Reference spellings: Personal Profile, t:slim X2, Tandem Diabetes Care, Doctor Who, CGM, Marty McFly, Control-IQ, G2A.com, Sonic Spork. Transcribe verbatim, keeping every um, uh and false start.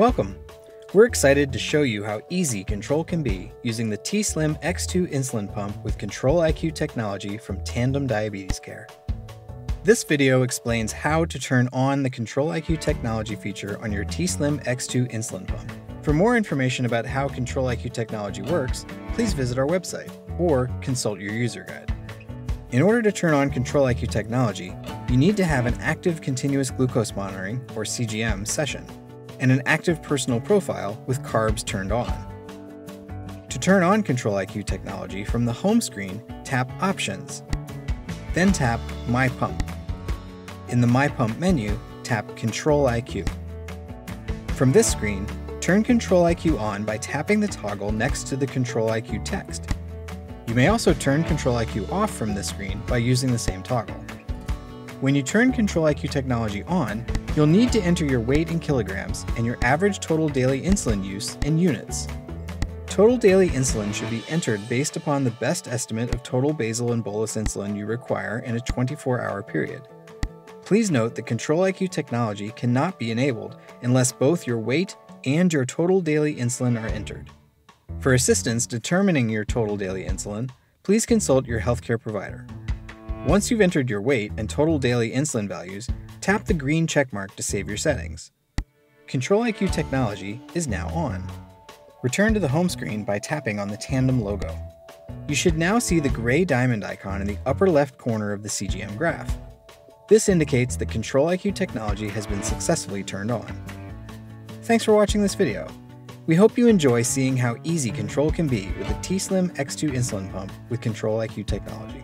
Welcome! We're excited to show you how easy control can be using the t:slim X two insulin pump with Control I Q technology from Tandem Diabetes Care. This video explains how to turn on the Control I Q technology feature on your t:slim X two insulin pump. For more information about how Control I Q technology works, please visit our website or consult your user guide. In order to turn on Control I Q technology, you need to have an active continuous glucose monitoring, or C G M, session, and an active personal profile with carbs turned on. To turn on Control I Q technology from the home screen, tap Options, then tap My Pump. In the My Pump menu, tap Control I Q. From this screen, turn Control I Q on by tapping the toggle next to the Control I Q text. You may also turn Control I Q off from this screen by using the same toggle. When you turn Control I Q technology on, you'll need to enter your weight in kilograms and your average total daily insulin use in units. Total daily insulin should be entered based upon the best estimate of total basal and bolus insulin you require in a twenty-four hour period. Please note that Control I Q technology cannot be enabled unless both your weight and your total daily insulin are entered. For assistance determining your total daily insulin, please consult your healthcare provider. Once you've entered your weight and total daily insulin values, tap the green check mark to save your settings. Control I Q technology is now on. Return to the home screen by tapping on the Tandem logo. You should now see the gray diamond icon in the upper left corner of the C G M graph. This indicates that Control I Q technology has been successfully turned on. Thanks for watching this video. We hope you enjoy seeing how easy control can be with the t:slim X two insulin pump with Control I Q technology.